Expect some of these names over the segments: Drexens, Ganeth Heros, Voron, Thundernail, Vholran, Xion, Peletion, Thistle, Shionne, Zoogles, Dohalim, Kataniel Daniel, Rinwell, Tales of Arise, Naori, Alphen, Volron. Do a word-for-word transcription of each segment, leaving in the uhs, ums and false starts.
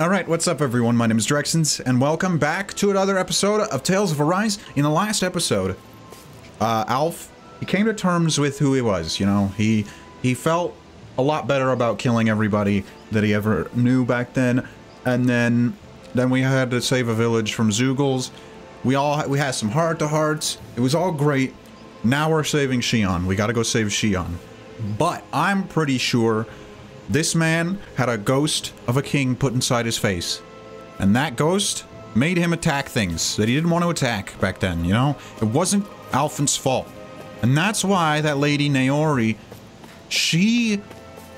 Alright, what's up everyone, my name is Drexens, and welcome back to another episode of Tales of Arise. In the last episode, uh, Alph, he came to terms with who he was, you know, he, he felt a lot better about killing everybody that he ever knew back then, and then, then we had to save a village from Zoogles, we all, we had some heart-to-hearts, it was all great, now we're saving Xion, we gotta go save Xion, but I'm pretty sure this man had a ghost of a king put inside his face. And that ghost made him attack things that he didn't want to attack back then, you know? It wasn't Alphen's fault. And that's why that lady Naori, she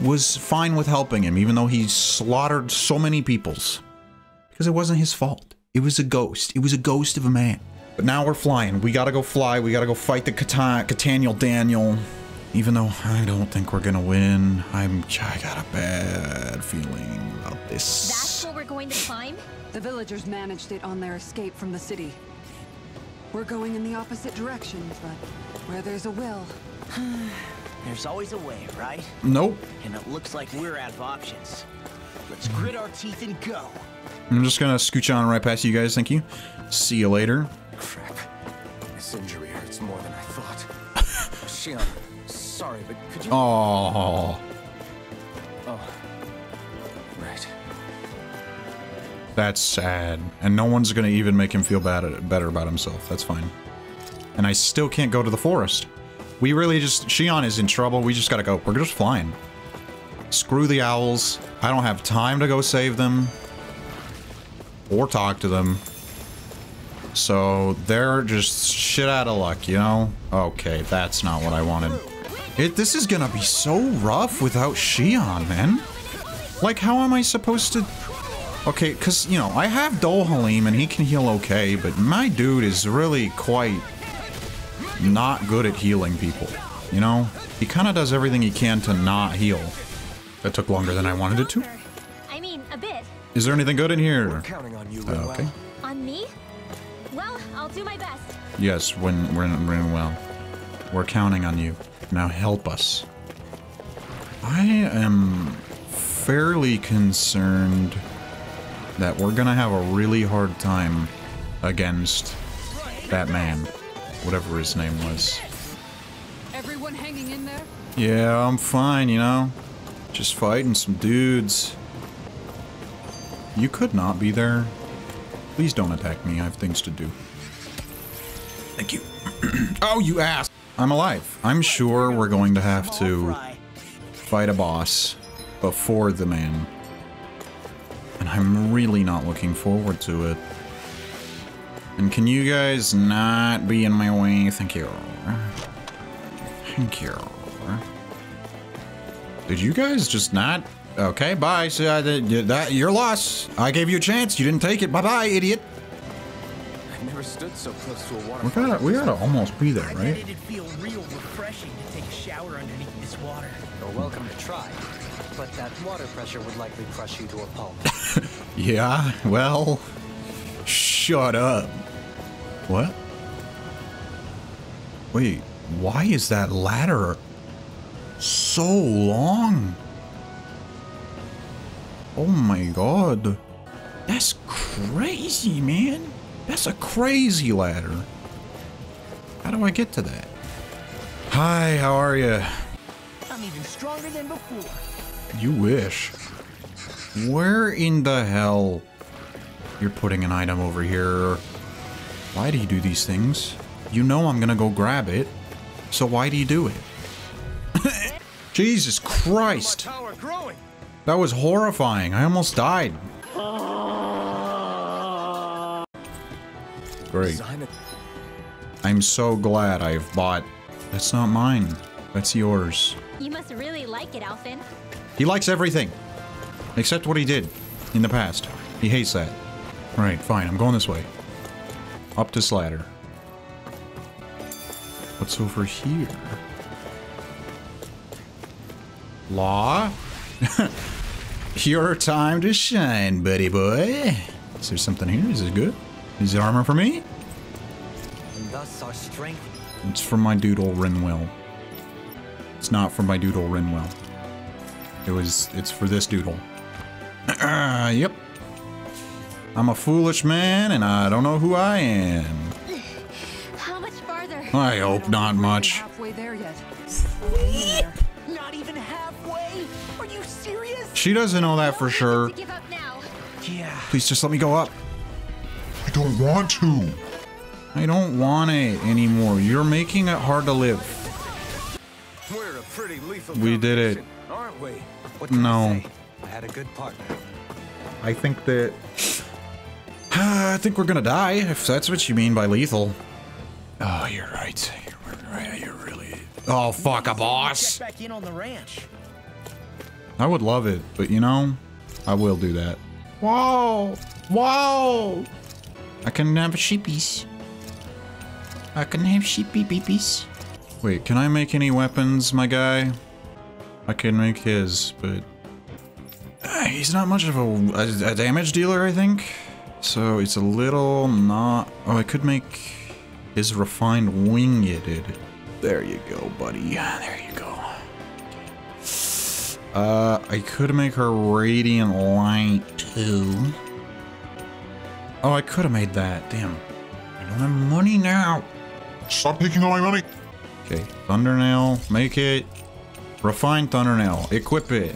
was fine with helping him, even though he slaughtered so many peoples. Because it wasn't his fault. It was a ghost. It was a ghost of a man. But now we're flying. We gotta go fly. We gotta go fight the Katan- Kataniel Daniel. Even though I don't think we're gonna win, I'm, I got a bad feeling about this. That's what we're going to climb? The villagers managed it on their escape from the city. We're going in the opposite direction, but where there's a will. There's always a way, right? Nope. And it looks like we're out of options. Let's grit our teeth and go. I'm just gonna scooch on right past you guys, thank you. See you later. Crap. This injury hurts more than I thought. Shionne. Sorry, but could you... Oh. Oh. Right. That's sad. And no one's gonna even make him feel bad, better about himself. That's fine. And I still can't go to the forest. We really just... Xion is in trouble. We just gotta go. We're just flying. Screw the owls. I don't have time to go save them. Or talk to them. So they're just shit out of luck, you know? Okay, that's not what I wanted. It, this is gonna be so rough without Xion, man. Like, how am I supposed to... Okay, because, you know, I have Dohalim and he can heal okay, but my dude is really quite not good at healing people, you know? He kind of does everything he can to not heal. That took longer than I wanted it to. I mean, a bit. Is there anything good in here? Uh, okay. On me? Well, I'll do my best. Yes, when we're in Rinwell. We're counting on you. Now help us. I am fairly concerned that we're gonna have a really hard time against that man, whatever his name was. Everyone hanging in there? Yeah, I'm fine, you know. Just fighting some dudes. You could not be there. Please don't attack me. I have things to do. Thank you. Oh, you ass. I'm alive. I'm sure we're going to have to fight a boss before the man. And I'm really not looking forward to it. And can you guys not be in my way? Thank you. Thank you. Did you guys just not? Okay, bye. So, uh, that, your loss. I gave you a chance. You didn't take it. Bye-bye, idiot. Never stood so close to a waterfall. We gotta, we gotta almost be there, right? It'd feel real refreshing to take a shower underneath this water. You're welcome to try, but that water pressure would likely crush you to a pulp. Yeah, well, shut up. What? Wait, why is that ladder so long? Oh my god. That's crazy, man. That's a crazy ladder. How do I get to that? Hi, how are you? I'm even stronger than before. You wish. Where in the hell? You're putting an item over here. Why do you do these things? You know I'm gonna go grab it. So why do you do it? Jesus Christ. That was horrifying. I almost died. Great. I'm so glad I've bought... That's not mine. That's yours. You must really like it, Alphen. He likes everything. Except what he did in the past. He hates that. Alright, fine. I'm going this way. Up this ladder. What's over here? Law? Your time to shine, buddy boy. Is there something here? Is this good? Is the armor for me? And thus our strength. It's for my doodle Rinwell. It's not for my doodle Rinwell. It was. It's for this doodle. Uh, yep. I'm a foolish man, and I don't know who I am. How much farther? I hope not much. Halfway there yet. Not even halfway? Are you serious? She doesn't know that for sure. Yeah. Please just let me go up. I don't want to. I don't want it anymore. You're making it hard to live. We're a pretty lethal we did it. Aren't we? What no. I had a good partner. I think that... I think we're gonna die, if that's what you mean by lethal. Oh, you're right. You're right. You're really... Oh, fuck a boss. Check back in on the ranch. I would love it, but you know, I will do that. Whoa! Whoa! I can have sheepies. I can have sheepy beepies. Wait, can I make any weapons, my guy? I can make his, but... Uh, he's not much of a, a, a damage dealer, I think. So it's a little not... Oh, I could make his refined wing-gitted. There you go, buddy. There you go. Uh, I could make her radiant light, too. Oh, I could have made that. Damn. I don't have money now. Stop taking all my money. Okay. Thundernail. Make it. Refine Thundernail. Equip it.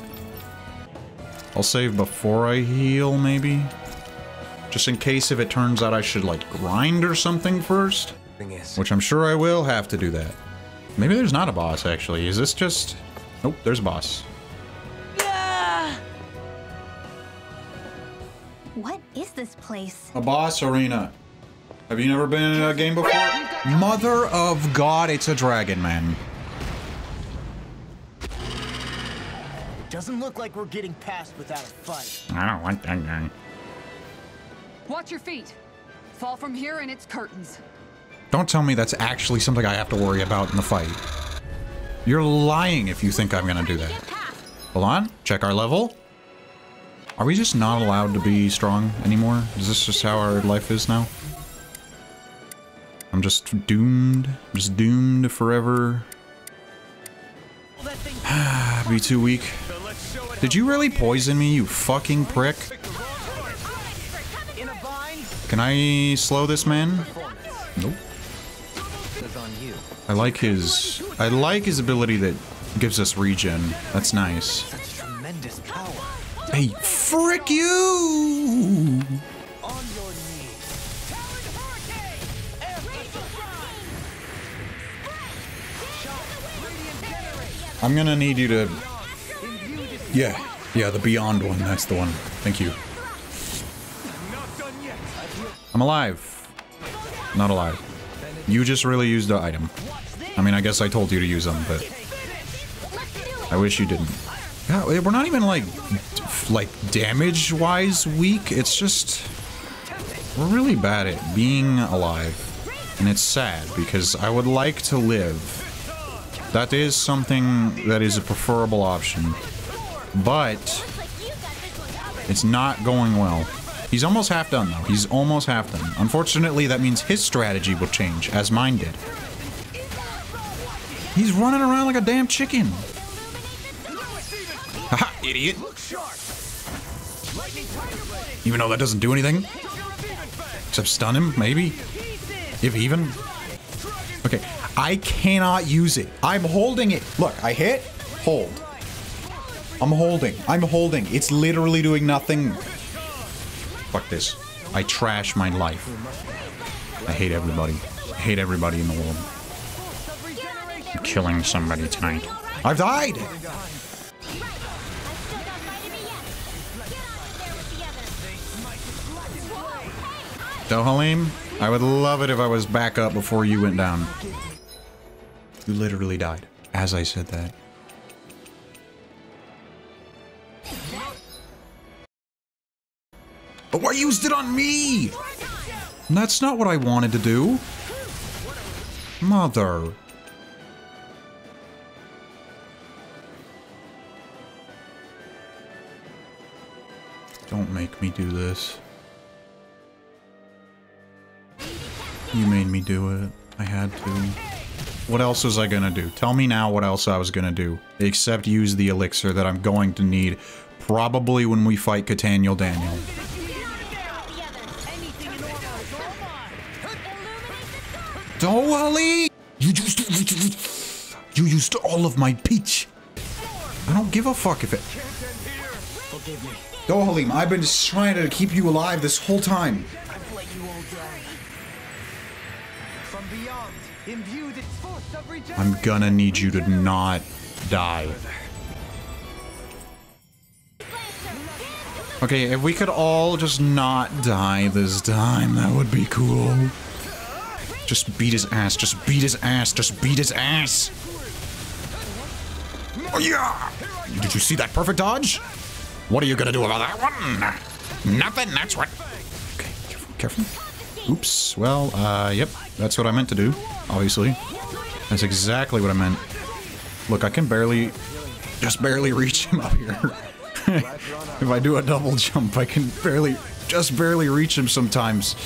I'll save before I heal, maybe. Just in case if it turns out I should, like, grind or something first. Which I'm sure I will have to do that. Maybe there's not a boss, actually. Is this just... Nope, there's a boss. What is this place? A boss arena. Have you never been in a game before? Mother of God, it's a dragon, man. Doesn't look like we're getting past without a fight. I don't want that guy. Watch your feet. Fall from here and it's curtains. Don't tell me that's actually something I have to worry about in the fight. You're lying if you think I'm gonna do that. Hold on, check our level. Are we just not allowed to be strong anymore? Is this just how our life is now? I'm just doomed. I'm just doomed forever. Be too weak. Did you really poison me, you fucking prick? Can I slow this man? Nope. I like his... I like his ability that gives us regen. That's nice. Hey, frick you! On your knees. I'm gonna need you to... Yeah, yeah, the beyond one, that's the one. Thank you. I'm alive. Not alive. You just really used the item. I mean, I guess I told you to use them, but... I wish you didn't. God, we're not even, like, like damage-wise weak. It's just... We're really bad at being alive. And it's sad, because I would like to live. That is something that is a preferable option. But... It's not going well. He's almost half done, though. He's almost half done. Unfortunately, that means his strategy will change, as mine did. He's running around like a damn chicken. Haha, idiot. Even though that doesn't do anything. Except stun him, maybe. If even. Okay, I cannot use it. I'm holding it. Look, I hit, hold. I'm holding, I'm holding. It's literally doing nothing. Fuck this. I trash my life. I hate everybody. I hate everybody in the world. I'm killing somebody tonight. I've died! Dohalim, I would love it if I was back up before you went down. You literally died as I said that. Oh, I used it on me! And that's not what I wanted to do. Mother. Don't make me do this. You made me do it. I had to. What else was I gonna do? Tell me now what else I was gonna do. Except use the elixir that I'm going to need probably when we fight Kataniel Daniel. Dohalim! You used to, you used all of my peach. I don't give a fuck if it. Dohalim, I've been just trying to keep you alive this whole time. I've let you all die. From beyond, imbued its force of regeneration. I'm gonna need you to not die. Okay, if we could all just not die this time, that would be cool. Just beat his ass, just beat his ass, just beat his ass! Oh yeah! Did you see that perfect dodge? What are you gonna do about that one? Nothing, that's what... Okay, careful, careful. Oops, well, uh, yep, that's what I meant to do, obviously. That's exactly what I meant. Look, I can barely... just barely reach him up here. If I do a double jump, I can barely... just barely reach him sometimes.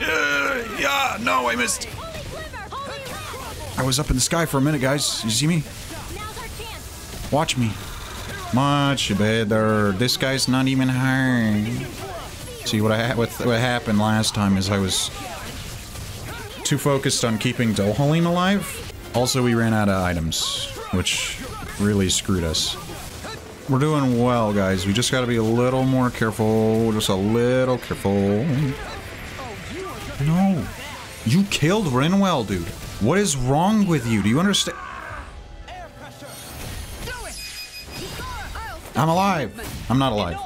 Uh, yeah, no, I missed. I was up in the sky for a minute, guys. You see me? Watch me. Much better. This guy's not even hard. See what I what, what happened last time is I was too focused on keeping Dohalim alive. Also, we ran out of items, which really screwed us. We're doing well, guys. We just got to be a little more careful. Just a little careful. No. You killed Rinwell, dude. What is wrong with you? Do you understand? I'm alive. I'm not alive.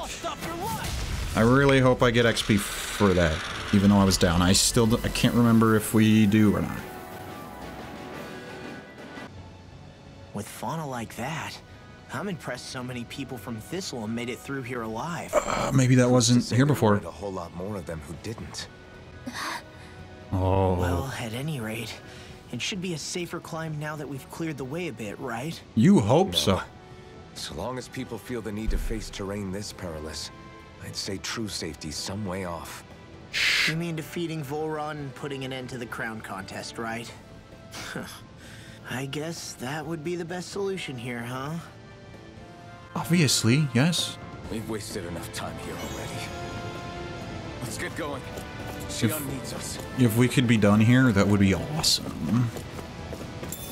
I really hope I get X P for that. Even though I was down. I still don't, I can't remember if we do or not. With fauna like that, I'm impressed so many people from Thistle made it through here alive. Uh, maybe that wasn't here before. A whole lot more of them who didn't. Oh. Well, at any rate, it should be a safer climb now that we've cleared the way a bit, right? You hope no. so. So long as people feel the need to face terrain this perilous, I'd say true safety's some way off. You mean defeating Voron and putting an end to the crown contest, right? I guess that would be the best solution here, huh? Obviously, yes. We've wasted enough time here already. Let's get going. If, if we could be done here, that would be awesome.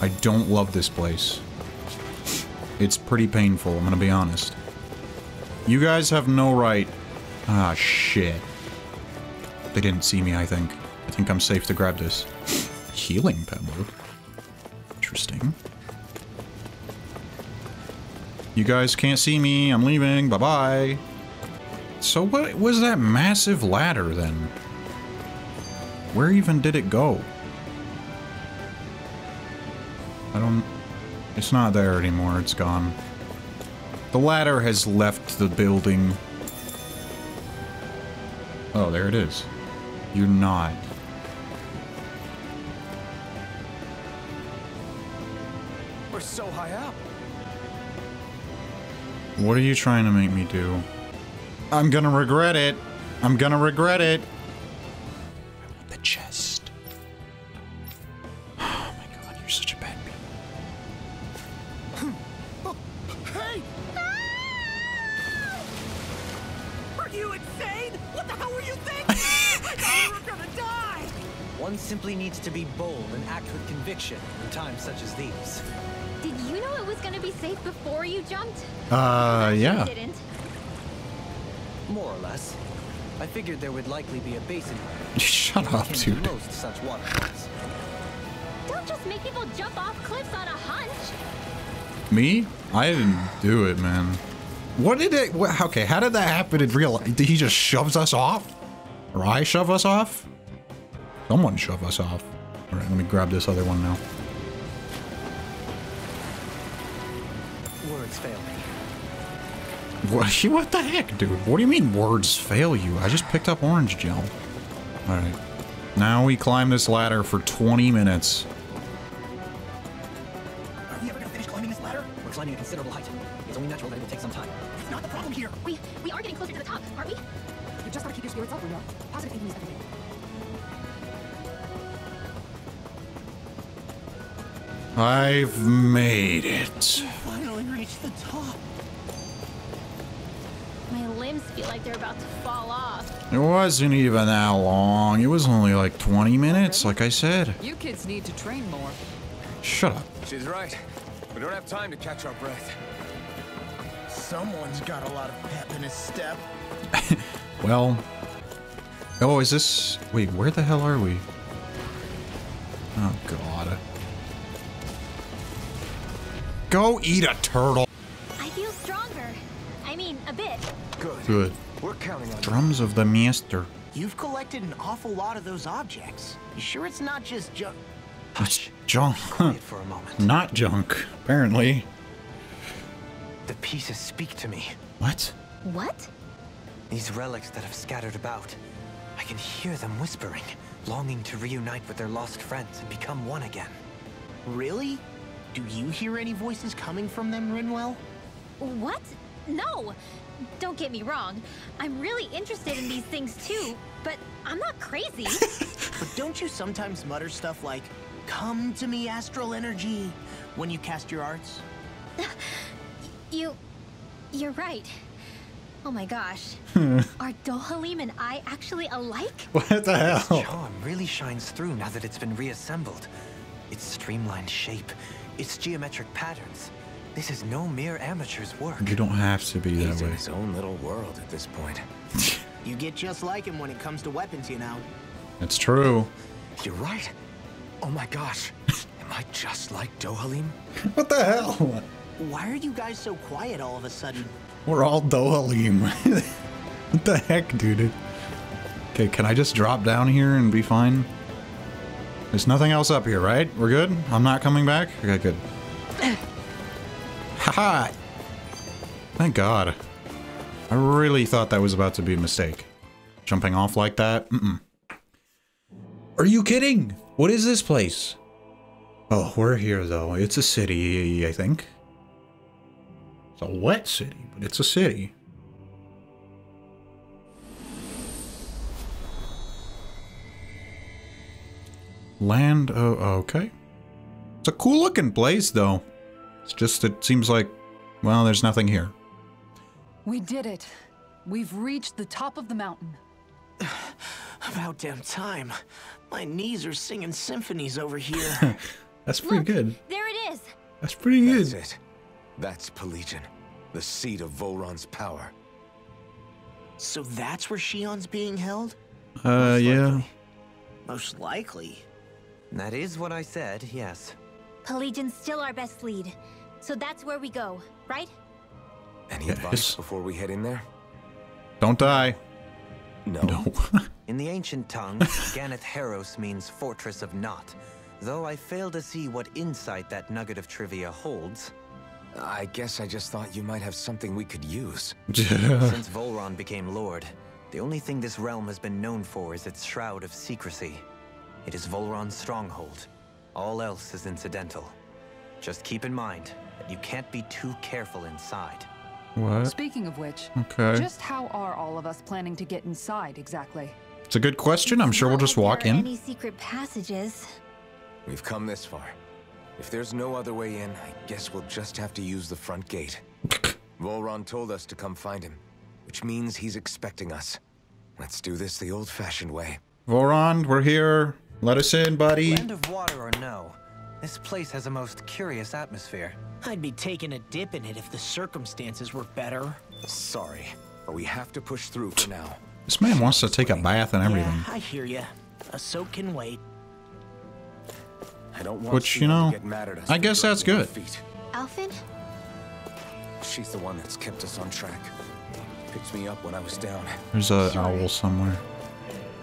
I don't love this place. It's pretty painful, I'm gonna be honest. You guys have no right... Ah, shit. They didn't see me, I think. I think I'm safe to grab this. Healing pebble. Interesting. You guys can't see me, I'm leaving, bye-bye. So what was that massive ladder, then? Where even did it go? I don't... It's not there anymore, it's gone. The ladder has left the building. Oh, there it is. You're not. We're so high up. What are you trying to make me do? I'm gonna regret it. I'm gonna regret it. Chest. Oh my god, you're such a bad people. Oh, hey! No! Are you insane? What the hell were you thinking? Oh my god, we're gonna die! One simply needs to be bold and act with conviction in times such as these. Did you know it was gonna be safe before you jumped? Uh, yeah. Didn't. More or less. I figured there would likely be a basin. Shut up, dude. Most such waterfalls. Don't just make people jump off cliffs on a hunch. Me? I didn't do it, man. What did it? What, okay, how did that happen in real life? Did he just shoves us off? Or I shove us off? Someone shove us off. All right, let me grab this other one now. Words fail me. What, what the heck, dude? What do you mean words fail you? I just picked up orange gel. Alright. Now we climb this ladder for twenty minutes. Are we ever gonna finish climbing this ladder? We're climbing a considerable height. It's only natural that it will take some time. That's not the problem here. We we are getting closer to the top, aren't we? You just gotta keep your spirits up, Rinwell. Positive thinking is everything. I've made it. We finally reached the top. My limbs feel like they're about to fall off. It wasn't even that long. It was only like twenty minutes, like I said. You kids need to train more. Shut up. She's right. We don't have time to catch our breath. Someone's got a lot of pep in his step. Well. Oh, is this... Wait, where the hell are we? Oh, God. Go eat a turtle. I feel stronger. I mean, a bit. Good. Good. We're counting on drums of the master. You've collected an awful lot of those objects. You sure it's not just junk? Hush. Junk. For a moment. Not junk, apparently. The pieces speak to me. What? What? These relics that have scattered about. I can hear them whispering, longing to reunite with their lost friends and become one again. Really? Do you hear any voices coming from them, Rinwell? What? No! Don't get me wrong, I'm really interested in these things too, but I'm not crazy. But don't you sometimes mutter stuff like, "Come to me, astral energy," when you cast your arts? You... you're right. Oh my gosh. Are Dohalim and I actually alike? What the hell? This charm really shines through now that it's been reassembled. Its streamlined shape, its geometric patterns. This is no mere amateur's work. You don't have to be that He's way. In his own little world at this point. You get just like him when it comes to weapons, you know. That's true. You're right. Oh my gosh. Am I just like Dohalim? What the hell? Why are you guys so quiet all of a sudden? We're all Dohalim. What the heck, dude? Okay, can I just drop down here and be fine? There's nothing else up here, right? We're good? I'm not coming back? Okay, good. Haha! Thank God. I really thought that was about to be a mistake. Jumping off like that? Mm-mm. Are you kidding? What is this place? Oh, we're here though. It's a city, I think. It's a wet city, but it's a city. Land, oh, okay. It's a cool looking place though. It's just, it seems like, well, there's nothing here. We did it. We've reached the top of the mountain. About damn time. My knees are singing symphonies over here. That's pretty Look, good. There it is. That's pretty good. That's it. That's Peletion, the seat of Voron's power. So that's where Shion's being held? Uh, Most yeah. Likely. Most likely. That is what I said, yes. Pellegion's still our best lead, so that's where we go, right? Any yes. advice before we head in there? Don't die. No. no. In the ancient tongue, Ganeth Heros means fortress of naught, though I fail to see what insight that nugget of trivia holds. I guess I just thought you might have something we could use. Since Vholran became Lord, the only thing this realm has been known for is its shroud of secrecy. It is Volron's stronghold. All else is incidental. Just keep in mind that you can't be too careful inside. What? Speaking of which, okay. Just how are all of us planning to get inside exactly? It's a good question. I'm sure we'll just walk in. Any secret passages? We've come this far. If there's no other way in, I guess we'll just have to use the front gate. Vholran told us to come find him, which means he's expecting us. Let's do this the old-fashioned way. Vholran, we're here. Let us in, buddy. Land of water or no, this place has a most curious atmosphere. I'd be taking a dip in it if the circumstances were better. Sorry, but we have to push through for now. This man wants to take a bath and everything. Yeah, I hear you. A soak can wait. I don't want Which, you know, to get mad at us I guess that's good. Alphen? She's the one that's kept us on track. Picked me up when I was down. There's an owl somewhere.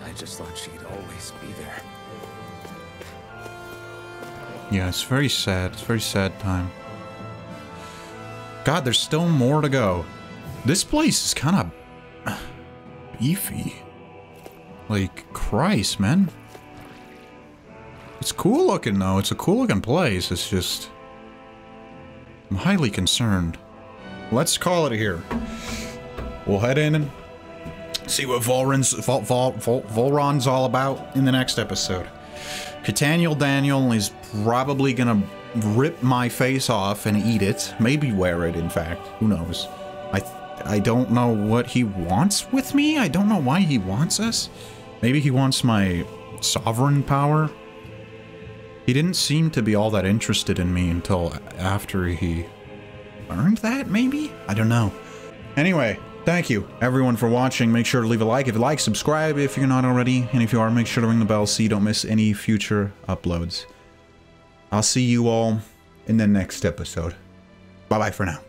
I just thought she'd always be there. Yeah, it's very sad. It's a very sad time. God, there's still more to go. This place is kind of beefy. Like, Christ, man. It's cool looking, though. It's a cool looking place. It's just... I'm highly concerned. Let's call it here. We'll head in and see what Volron's, Vol, Vol, Vol, Volron's all about in the next episode. Kataniel Daniel is probably gonna rip my face off and eat it. Maybe wear it, in fact. Who knows? I, th I don't know what he wants with me. I don't know why he wants us. Maybe he wants my sovereign power. He didn't seem to be all that interested in me until after he learned that, maybe? I don't know. Anyway, thank you, everyone, for watching. Make sure to leave a like if you like, subscribe if you're not already, and if you are, make sure to ring the bell so you don't miss any future uploads. I'll see you all in the next episode. Bye-bye for now.